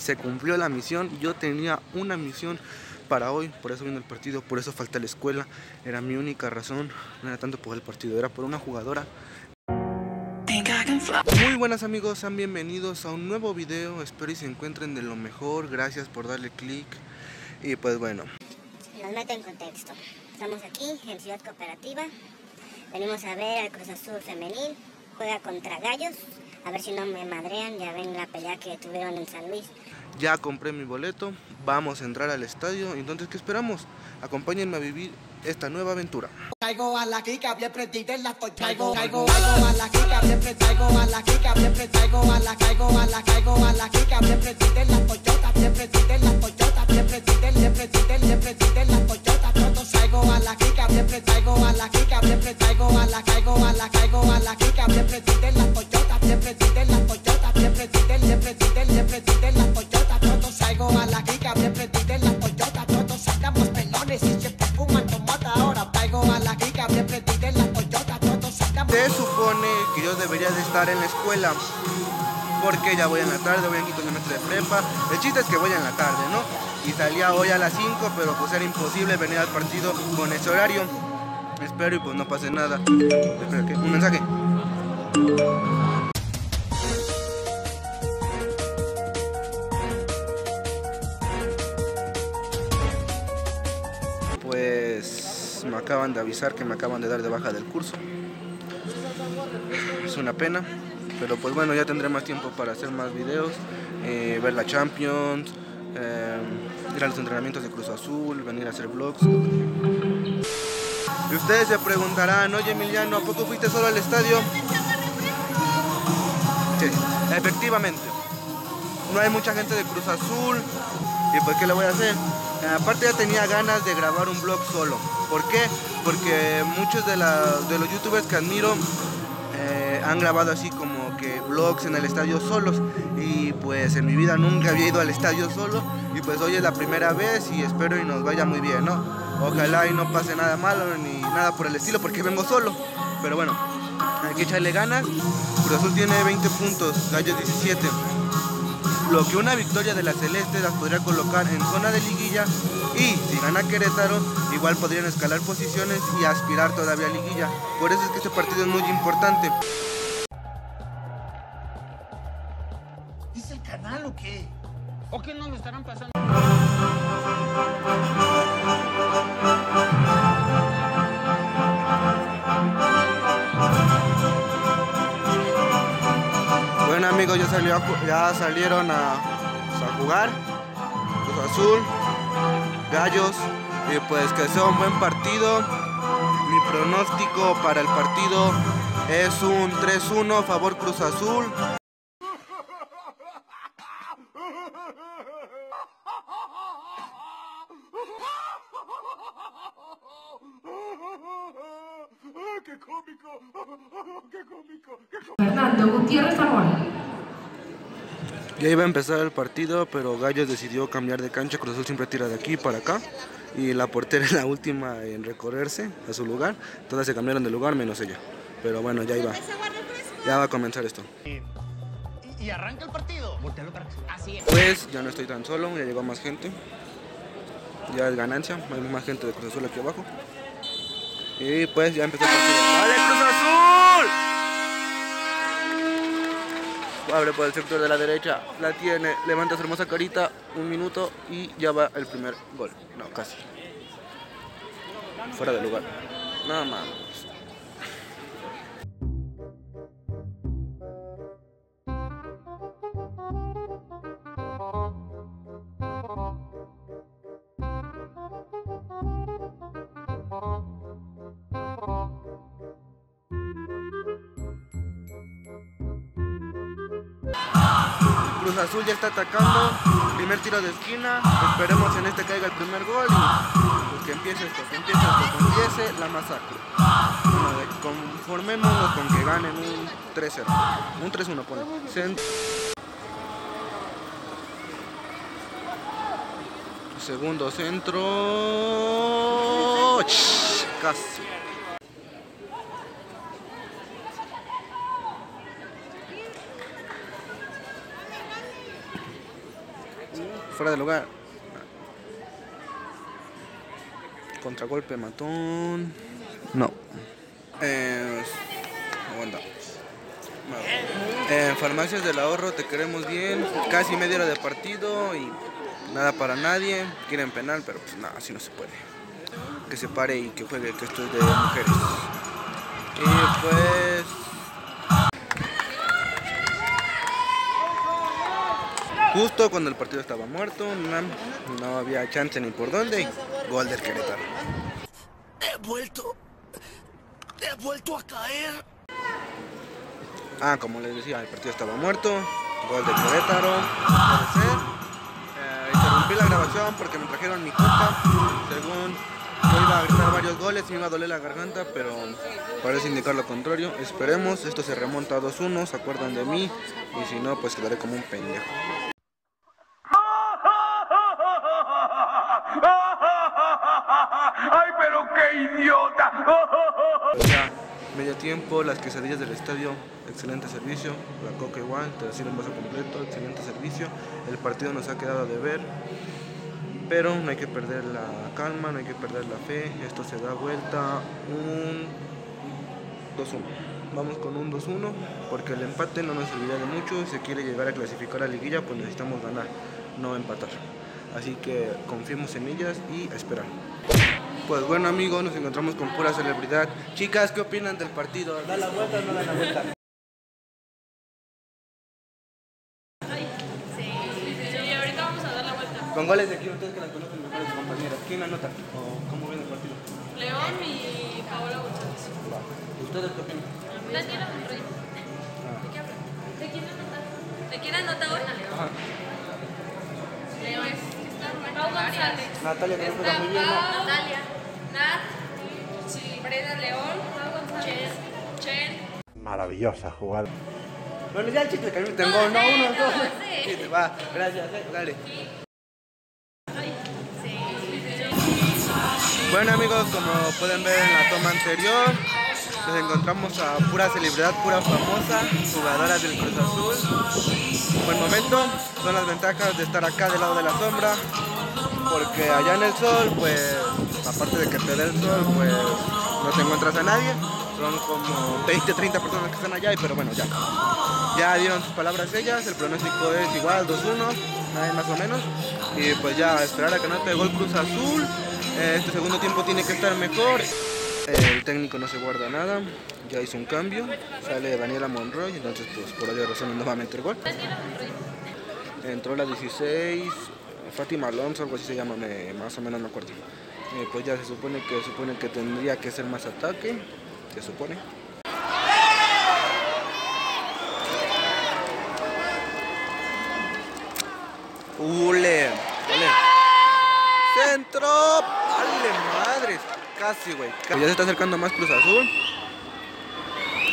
se cumplió la misión. Yo tenía una misión para hoy, por eso vino el partido, por eso falté a la escuela, era mi única razón, no era tanto por el partido, era por una jugadora. Muy buenas amigos, sean bienvenidos a un nuevo video, espero y se encuentren de lo mejor, gracias por darle click y pues bueno. Los meto en contexto, estamos aquí en Ciudad Cooperativa, venimos a ver al Cruz Azul Femenil, juega contra Gallos, a ver si no me madrean, ya ven la pelea que tuvieron en San Luis. Ya compré mi boleto, vamos a entrar al estadio, entonces ¿qué esperamos? Acompáñenme a vivir esta nueva aventura. Traigo a la Kika, bien prendida en la torta. Traigo a la Kika, bien prendida, traigo a la Kika, bien prendida, traigo a la Kika, bien prendida en la torta, bien prendida en la torta, bien prendida en la torta. Pronto traigo a la Kika, bien prendida, traigo a la Kika, bien prendida, traigo a la Kika, bien prendida en la torta, bien prendida en la torta, bien prendida en la torta. Pronto traigo a la Kika, bien prendida en la torta. Pronto sacamos pelones y se perfuman. Se supone que yo debería de estar en la escuela porque ya voy en la tarde, voy en quinto semestre de prepa. El chiste es que voy en la tarde, ¿no? Y salía hoy a las 5, pero pues era imposible venir al partido con ese horario. Espero y pues no pase nada. Espera, ¿qué? Un mensaje. Pues me acaban de avisar que me acaban de dar de baja del curso. Es una pena, pero pues bueno, ya tendré más tiempo para hacer más videos, ver la Champions, ir a los entrenamientos de Cruz Azul, venir a hacer vlogs. Y ustedes se preguntarán, oye Emiliano, ¿a poco fuiste solo al estadio? Sí, efectivamente, no hay mucha gente de Cruz Azul, y pues ¿qué le voy a hacer? Aparte ya tenía ganas de grabar un vlog solo. ¿Por qué? Porque muchos de los youtubers que admiro han grabado así como que vlogs en el estadio solos, y pues en mi vida nunca había ido al estadio solo, y pues hoy es la primera vez y espero y nos vaya muy bien, ¿no? Ojalá y no pase nada malo ni nada por el estilo porque vengo solo, pero bueno, hay que echarle ganas. Cruz Azul tiene 20 puntos, Gallos 17, lo que una victoria de la Celeste las podría colocar en zona de liguilla, y si gana Querétaro igual podrían escalar posiciones y aspirar todavía a liguilla. Por eso es que este partido es muy importante. ¿Dice el canal o qué? ¿O qué no lo estarán pasando? Bueno amigos, ya salieron a jugar Cruz Azul, Gallos, y pues que sea un buen partido. Mi pronóstico para el partido es un 3-1 favor Cruz Azul. ¡Qué cómico! ¡Qué cómico! Fernando Gutiérrez Zamora. Ya iba a empezar el partido, pero Gallos decidió cambiar de cancha. Cruz Azul siempre tira de aquí para acá y la portera es la última en recorrerse a su lugar. Todas se cambiaron de lugar menos ella. Pero bueno, ya iba. Ya va a comenzar esto. Y arranca el partido. Así es. Pues ya no estoy tan solo, ya llegó más gente. Ya es ganancia, hay más gente de Cruz Azul aquí abajo. Y pues ya empezó el partido. ¡Vale, Cruz Azul! Abre por el sector de la derecha, la tiene, levanta su hermosa carita, un minuto y ya va el primer gol. No, casi. Fuera de lugar. Nada más. Cruz Azul ya está atacando, primer tiro de esquina, esperemos en este caiga el primer gol, pues que empiece esto, que empiece la masacre. Bueno, conformémonos con que ganen un 3-0, un 3-1 por ahí. Segundo centro, casi. fuera del hogar. Contragolpe, matón. No. Aguanta. Farmacias del Ahorro, te queremos bien. Casi media hora de partido y nada para nadie. Quieren penal, pero pues nada, así no se puede. Que se pare y que juegue, que esto es de mujeres. Y pues... justo cuando el partido estaba muerto, no había chance ni por dónde. Gol del Querétaro. He vuelto a caer. Ah, como les decía, el partido estaba muerto. Gol del Querétaro. Interrumpí la grabación porque me trajeron mi copa. Según yo iba a gritar varios goles y me iba a doler la garganta, pero parece indicar lo contrario. Esperemos, esto se remonta a 2-1, se acuerdan de mí. Y si no, pues quedaré como un pendejo. ¡Ay, pero qué idiota! Ya, medio tiempo, las quesadillas del estadio, excelente servicio. La coca igual, te sirve un vaso completo, excelente servicio. El partido nos ha quedado de ver, pero no hay que perder la calma, no hay que perder la fe. Esto se da vuelta un 2-1. Vamos con un 2-1, porque el empate no nos servirá de mucho. Si se quiere llegar a clasificar a liguilla, pues necesitamos ganar, no empatar. Así que confiemos en ellas y a esperar. Pues bueno, amigos, nos encontramos con pura celebridad. Chicas, ¿qué opinan del partido? ¿Da la vuelta o no da la vuelta? Sí, ahorita vamos a dar la vuelta. Con goles de aquí, ustedes que las conocen mejor sus compañeras. ¿Quién anota? ¿O cómo ven el partido? León y Paola González. ¿Ustedes qué opinan? Daniela Monroy. ¿De qué hablan? ¿De quién anota? ¿De quién anota hoy? Leo es... Paola González. Natalia, que no juega muy bien, ¿no? Natalia. Nat. Sí. Brenda León. Paola González. Chen. Maravillosa jugada. Bueno, ya el chiste que tengo, no, no, uno, dos. Sí, te va. Gracias, dale. Sí. Bueno, amigos, como pueden ver en la toma anterior, nos encontramos a pura celebridad, pura famosa, jugadoras del Cruz Azul. Buen momento, son las ventajas de estar acá del lado de la sombra, porque allá en el sol, pues, aparte de que te dé el sol, pues, no te encuentras a nadie. Son como 20, 30 personas que están allá, pero bueno, ya dieron sus palabras ellas. El pronóstico es igual, 2-1, nada más o menos, y pues ya esperar a que no te gol Cruz Azul. Este segundo tiempo tiene que estar mejor. El técnico no se guarda nada, ya hizo un cambio, sale Daniela Monroy, entonces pues por alguna razón no va a meter gol. Entró la 16, Fátima Alonso, algo así se llama, más o menos me acuerdo. Pues ya se supone que tendría que ser más ataque, se supone. ¡Ule! ¡Ole! ¡Centro! ¡Vale, madres! Casi, güey. Ya se está acercando más Cruz Azul.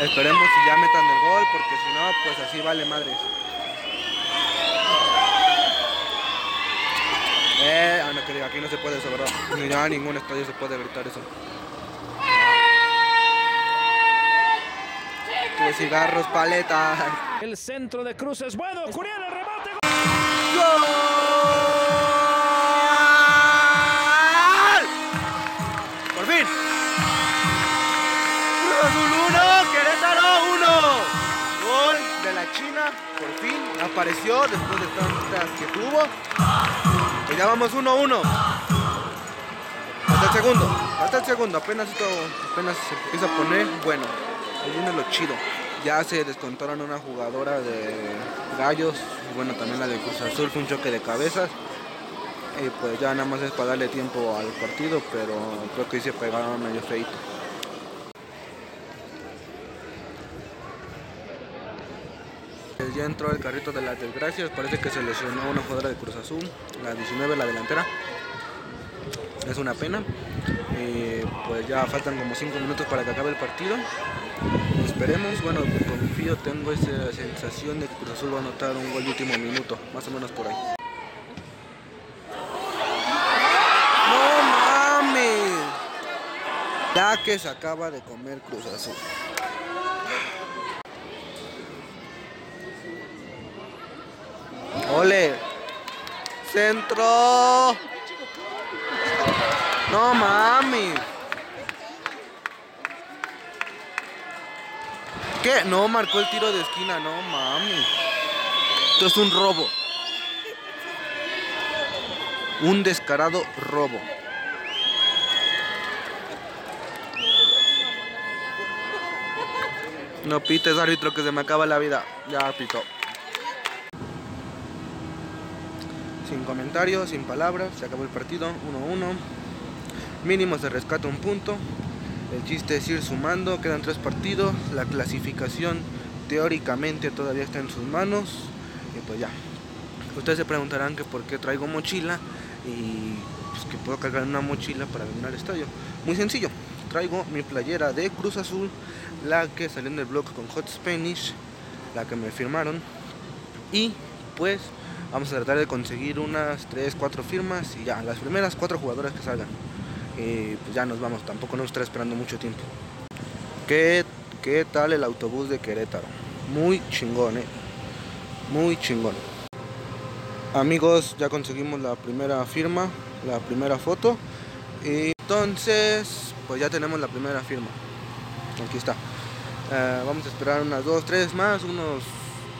Esperemos si ya metan el gol, porque si no, pues así vale madres. No querido, aquí no se puede eso, ¿verdad? Ni no, en ningún estadio se puede gritar eso. Los cigarros, paletas. El centro de Cruz es bueno. Curiel, el remate. ¡Gol! Por fin apareció después de tantas que tuvo. Pues ya vamos 1-1. Hasta el segundo. Apenas se empieza a poner. Bueno, ahí viene lo chido. Ya se descontaron una jugadora de Gallos. Bueno, también la de Cruz Azul. Fue un choque de cabezas. Y pues ya nada más es para darle tiempo al partido. Pero creo que ahí se pegaron medio feito. Ya entró el carrito de las desgracias, parece que se lesionó una jugadora de Cruz Azul, la 19, la delantera. Es una pena. Pues ya faltan como 5 minutos para que acabe el partido. Esperemos, bueno, confío, tengo esa sensación de que Cruz Azul va a anotar un gol de último minuto, más o menos por ahí. ¡No mames! Ya que se acaba de comer Cruz Azul. ¡Ole! Centro. No mami. ¿Qué? No, marcó el tiro de esquina. No mami. Esto es un robo. Un descarado robo. No pites, árbitro, que se me acaba la vida. Ya pitó. Sin comentarios, sin palabras. Se acabó el partido, 1-1. Mínimo se rescata un punto. El chiste es ir sumando. Quedan 3 partidos. La clasificación teóricamente todavía está en sus manos. Y pues ya. Ustedes se preguntarán que por qué traigo mochila y pues que puedo cargar una mochila para venir al estadio. Muy sencillo, traigo mi playera de Cruz Azul, la que salió en el blog con Hot Spanish, la que me firmaron. Y pues vamos a tratar de conseguir unas 3-4 firmas y ya, las primeras 4 jugadoras que salgan. Pues ya nos vamos, tampoco nos está esperando mucho tiempo. ¿Qué tal el autobús de Querétaro? Muy chingón, muy chingón. Amigos, ya conseguimos la primera firma, la primera foto. Y entonces, pues ya tenemos la primera firma. Aquí está. Vamos a esperar unas 2-3 más, unos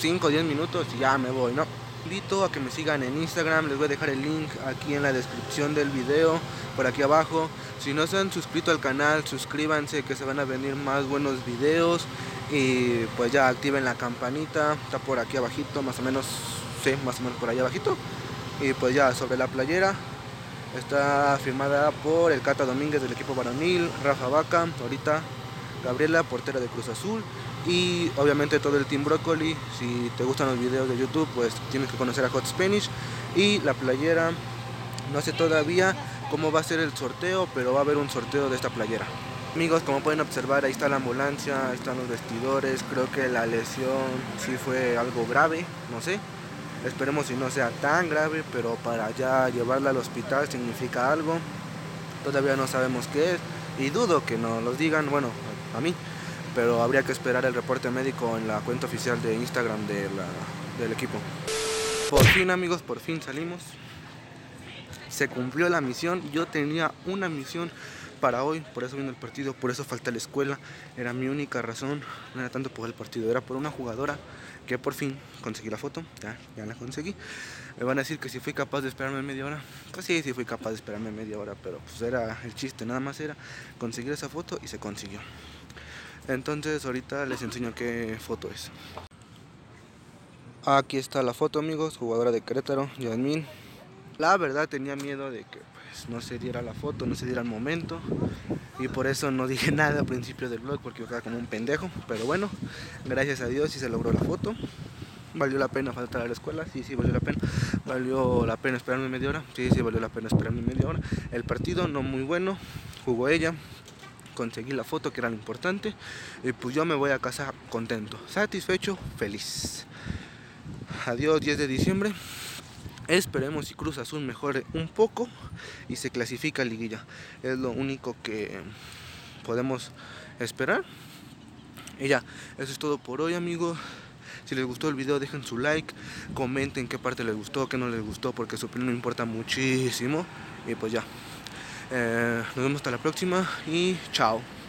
5-10 minutos y ya me voy, ¿no? Invito a que me sigan en Instagram, les voy a dejar el link aquí en la descripción del video, por aquí abajo. Si no se han suscrito al canal, suscríbanse, que se van a venir más buenos videos. Y pues ya activen la campanita, está por aquí abajito, más o menos. Sí, más o menos por allá abajito. Y pues ya, sobre la playera está firmada por El Cata Domínguez del equipo varonil, Rafa Vaca, ahorita Gabriela, portera de Cruz Azul, y obviamente todo el Team Brócoli. Si te gustan los videos de YouTube, pues tienes que conocer a Hot Spanish. Y la playera, no sé todavía cómo va a ser el sorteo, pero va a haber un sorteo de esta playera. Amigos, como pueden observar, ahí está la ambulancia, ahí están los vestidores. Creo que la lesión sí fue algo grave, no sé. Esperemos si no sea tan grave, pero para ya llevarla al hospital significa algo. Todavía no sabemos qué es y dudo que nos lo digan, bueno, a mí. Pero habría que esperar el reporte médico en la cuenta oficial de Instagram del equipo. Por fin, amigos, por fin salimos. Se cumplió la misión. Yo tenía una misión para hoy, por eso vino el partido, por eso falté a la escuela. Era mi única razón, no era tanto por el partido, era por una jugadora que por fin conseguí la foto. Ya la conseguí. Me van a decir que si fui capaz de esperarme media hora. Pues sí, sí fui capaz de esperarme media hora, pero pues era el chiste, nada más era conseguir esa foto y se consiguió. Entonces ahorita les enseño qué foto es. Aquí está la foto, amigos, jugadora de Querétaro, Yasmin. La verdad tenía miedo de que pues no se diera la foto, no se diera el momento, y por eso no dije nada al principio del vlog, porque yo quedaba como un pendejo. Pero bueno, gracias a Dios sí se logró la foto. Valió la pena faltar a la escuela, sí, sí valió la pena. Valió la pena esperarme media hora, sí, sí valió la pena esperarme media hora. El partido no muy bueno, jugó ella, conseguí la foto, que era lo importante. Y pues yo me voy a casa contento, satisfecho, feliz. Adiós 10 de diciembre. Esperemos si Cruz Azul mejore un poco y se clasifica a liguilla. Es lo único que podemos esperar. Y ya, eso es todo por hoy, amigos. Si les gustó el video, dejen su like. Comenten qué parte les gustó, qué no les gustó, porque su opinión me importa muchísimo. Y pues ya, nos vemos hasta la próxima y chao.